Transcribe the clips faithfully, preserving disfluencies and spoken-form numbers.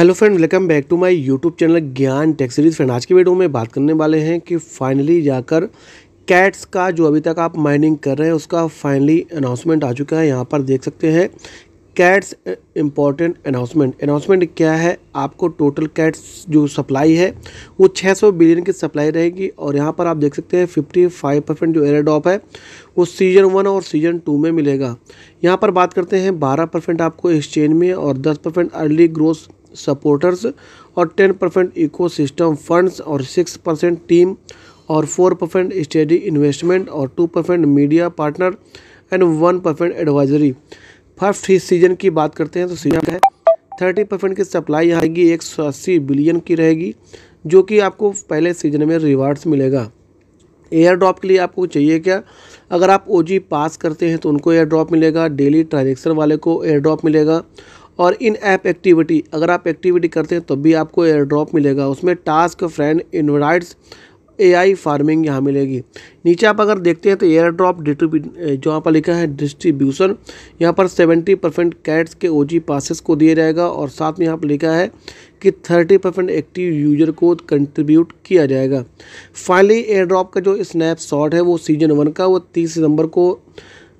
Hello friend, welcome back to my YouTube channel Gyan tech series. Friend, आज की video में बात करने वाले हैं कि फाइनली जाकर कैट्स का जो अभी तक आप माइनिंग कर रहे हैं उसका फाइनली अनाउंसमेंट आ चुका है। यहाँ पर देख सकते हैं कैट्स इम्पॉर्टेंट अनाउंसमेंट। अनाउंसमेंट क्या है, आपको टोटल कैट्स जो सप्लाई है वो छह सौ बिलियन की सप्लाई रहेगी। और यहाँ पर आप देख सकते हैं पचपन परसेंट जो एयर ड्रॉप है वो सीजन वन और सीजन टू में मिलेगा। यहाँ पर बात करते हैं बारह परसेंट आपको एक्सचेंज में और दस परसेंट अर्ली ग्रोथ सपोर्टर्स और दस परसेंट इकोसिस्टम फंड्स और छह परसेंट टीम और चार परसेंट स्टडी इन्वेस्टमेंट और दो परसेंट मीडिया पार्टनर एंड एक परसेंट एडवाइजरी। फर्स्ट ही सीजन की बात करते हैं तो सीजन है तीस परसेंट की सप्लाई यहाँ आएगी, एक सौ अस्सी बिलियन की रहेगी, जो कि आपको पहले सीजन में रिवार्ड्स मिलेगा। एयर ड्रॉप के लिए आपको चाहिए क्या, अगर आप ओजी पास करते हैं तो उनको एयर ड्रॉप मिलेगा, डेली ट्रांजेक्शन वाले को एयर ड्रॉप मिलेगा। और इन ऐप एक्टिविटी, अगर आप एक्टिविटी करते हैं तब तो भी आपको एयर ड्रॉप मिलेगा। उसमें task, friend, invites, AI farming यहाँ मिलेगी। नीचे आप अगर देखते हैं तो एयर ड्रॉप डिस्ट्रीब्यूट जहाँ पर लिखा है डिस्ट्रीब्यूशन, यहाँ पर सत्तर परसेंट कैट्स के ओजी पासेस को दिया जाएगा। और साथ में यहाँ पर लिखा है कि तीस परसेंट एक्टिव यूजर को कंट्रीब्यूट किया जाएगा। फाइनली एयर ड्रॉप का जो स्नैपशॉट है वो सीजन वन का वो तीस सितम्बर को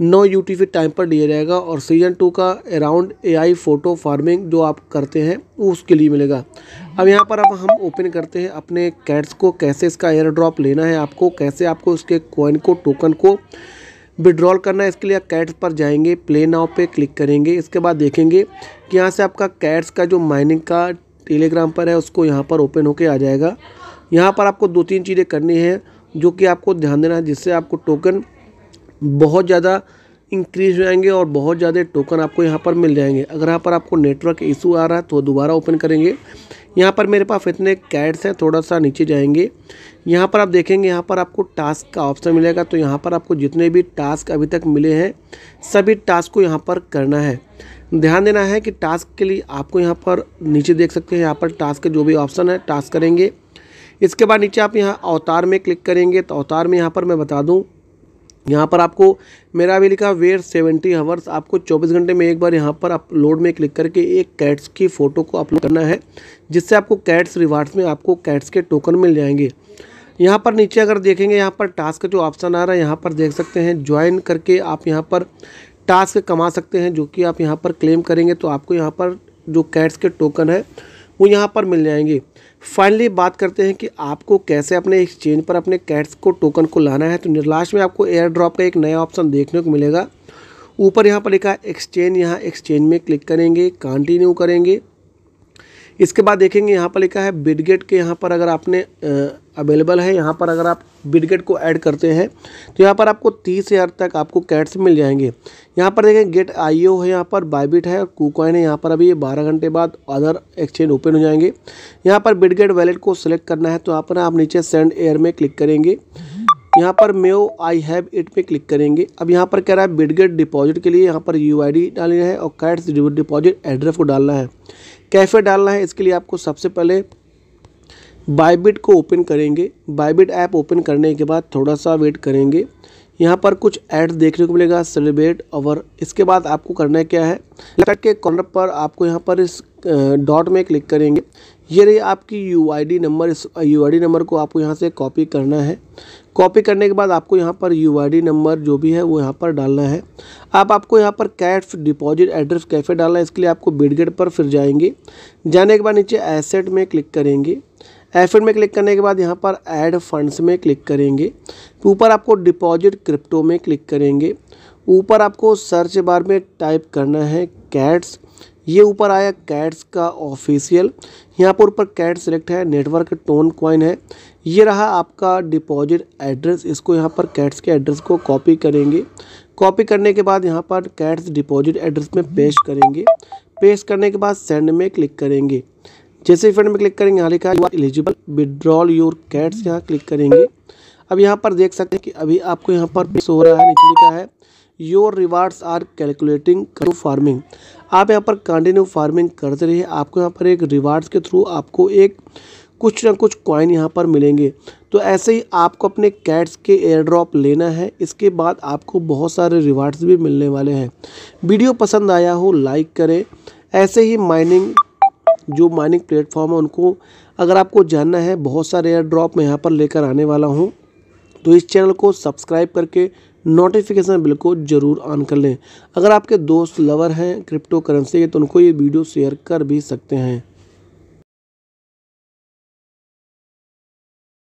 नौ यूटीसी टाइम पर दिया जाएगा। और सीजन टू का अराउंड एआई फोटो फार्मिंग जो आप करते हैं वो उसके लिए मिलेगा। अब यहाँ पर अब हम ओपन करते हैं अपने कैट्स को, कैसे इसका एयर ड्रॉप लेना है आपको, कैसे आपको इसके कॉइन को, टोकन को विड्रॉल करना है। इसके लिए कैट्स पर जाएंगे, प्ले नाउ पे क्लिक करेंगे। इसके बाद देखेंगे कि यहाँ से आपका कैट्स का जो माइनिंग का टेलीग्राम पर है उसको यहाँ पर ओपन होके आ जाएगा। यहाँ पर आपको दो तीन चीज़ें करनी है जो कि आपको ध्यान देना है, जिससे आपको टोकन बहुत ज़्यादा इंक्रीज हो जाएंगे और बहुत ज़्यादा टोकन आपको यहाँ पर मिल जाएंगे। अगर यहाँ पर आपको नेटवर्क इशू आ रहा है तो दोबारा ओपन करेंगे। यहाँ पर मेरे पास इतने कैट्स हैं, थोड़ा सा नीचे जाएंगे, यहाँ पर आप देखेंगे यहाँ पर आपको टास्क का ऑप्शन मिलेगा। तो यहाँ पर आपको जितने भी टास्क अभी तक मिले हैं सभी टास्क को यहाँ पर करना है। ध्यान देना है कि टास्क के लिए आपको यहाँ पर नीचे देख सकते हैं, यहाँ पर टास्क जो भी ऑप्शन है टास्क करेंगे। इसके बाद नीचे आप यहाँ अवतार में क्लिक करेंगे। तो अवतार में यहाँ पर मैं बता दूँ, यहाँ पर आपको मेरा भी लिखा वेयर सत्तर आवर्स, आपको चौबीस घंटे में एक बार यहाँ पर अपलोड में क्लिक करके एक कैट्स की फ़ोटो को अपलोड करना है, जिससे आपको कैट्स रिवार्ड्स में आपको कैट्स के टोकन मिल जाएंगे। यहाँ पर नीचे अगर देखेंगे यहाँ पर टास्क जो ऑप्शन आ रहा है, यहाँ पर देख सकते हैं ज्वाइन करके आप यहाँ पर टास्क कमा सकते हैं, जो कि आप यहाँ पर क्लेम करेंगे तो आपको यहाँ पर जो कैट्स के टोकन है वो यहाँ पर मिल जाएंगे। फाइनली बात करते हैं कि आपको कैसे अपने एक्सचेंज पर अपने कैट्स को, टोकन को लाना है। तो लास्ट में आपको एयर ड्रॉप का एक नया ऑप्शन देखने को मिलेगा। ऊपर यहाँ पर लिखा है एक्सचेंज, यहाँ एक्सचेंज में क्लिक करेंगे, कंटिन्यू करेंगे। इसके बाद देखेंगे यहाँ पर लिखा है बिटगेट के, यहाँ पर अगर आपने अवेलेबल है, यहाँ पर अगर आप बिटगेट को ऐड करते हैं तो यहाँ पर आपको तीस हज़ार तक आपको कैट्स मिल जाएंगे। यहाँ पर देखें गेट डॉट आई ओ है, यहाँ पर बायबिट है और KuCoin है। यहाँ पर अभी ये बारह घंटे बाद अदर एक्सचेंज ओपन हो जाएंगे। यहाँ पर बिटगेट वैलेट को सिलेक्ट करना है, तो यहाँ पर आप नीचे सेंड एयर में क्लिक करेंगे, यहाँ पर मेओ आई हैव इट पे क्लिक करेंगे। अब यहाँ पर कह रहा है बिटगेट डिपॉजिट के लिए यहाँ पर यू आई डी डालनी है और कैट्स डिपॉजिट एड्रेस को डालना है, कैफे डालना है। इसके लिए आपको सबसे पहले बायबिट को ओपन करेंगे। बायबिट ऐप ओपन करने के बाद थोड़ा सा वेट करेंगे, यहाँ पर कुछ ऐड देखने को मिलेगा, सेलिब्रेट ओवर। इसके बाद आपको करना क्या है, लेफ्ट के कॉर्नर पर आपको यहाँ पर इस डॉट में क्लिक करेंगे। ये रही आपकी यू आई डी नंबर, इस यू आई डी नंबर को आपको यहाँ से कॉपी करना है। कॉपी करने के बाद आपको यहाँ पर यू आई डी नंबर जो भी है वो यहाँ पर डालना है। आप आपको यहाँ पर कैट्स डिपॉजिट एड्रेस कैफे डालना है। इसके लिए आपको बिटगेट पर फिर जाएंगे, जाने के बाद नीचे एसेट में क्लिक करेंगे। एसेट में क्लिक करने के बाद यहाँ पर ऐड फंड्स में क्लिक करेंगे। ऊपर आपको डिपॉजिट क्रिप्टो में क्लिक करेंगे। ऊपर आपको सर्च बार में टाइप करना है कैट्स, ये ऊपर आया कैट्स का ऑफिशियल, यहाँ पर ऊपर कैट्स सेलेक्ट है, नेटवर्क टोन कॉइन है। ये रहा आपका डिपॉजिट एड्रेस, इसको यहाँ पर कैट्स के एड्रेस को कॉपी करेंगे। कॉपी करने के बाद यहाँ पर कैट्स डिपॉजिट एड्रेस में पेस्ट करेंगे। पेस्ट करने के बाद सेंड में क्लिक करेंगे। जैसे ही फ्रेंड में क्लिक करेंगे यहाँ लिखा है you are eligible withdrawal your cats, यहाँ क्लिक करेंगे। अब यहाँ पर देख सकते हैं कि अभी आपको यहाँ पर पेश हो रहा है, नीचे लिखा है योर रिवार्ड्स आर कैलकुलेटिंग करो फार्मिंग। आप यहाँ पर कंटिन्यू फार्मिंग करते रहिए, आपको यहाँ पर एक रिवार्ड्स के थ्रू आपको एक कुछ ना कुछ कॉइन यहाँ पर मिलेंगे। तो ऐसे ही आपको अपने कैट्स के एयर ड्रॉप लेना है, इसके बाद आपको बहुत सारे रिवार्ड्स भी मिलने वाले हैं। वीडियो पसंद आया हो लाइक करें, ऐसे ही माइनिंग जो माइनिंग प्लेटफॉर्म है उनको अगर आपको जानना है, बहुत सारे एयर ड्रॉप मैं यहाँ पर लेकर आने वाला हूँ, तो इस चैनल को सब्सक्राइब करके नोटिफिकेशन बिल को जरूर ऑन कर लें। अगर आपके दोस्त लवर हैं क्रिप्टो करेंसी के तो उनको ये वीडियो शेयर कर भी सकते हैं।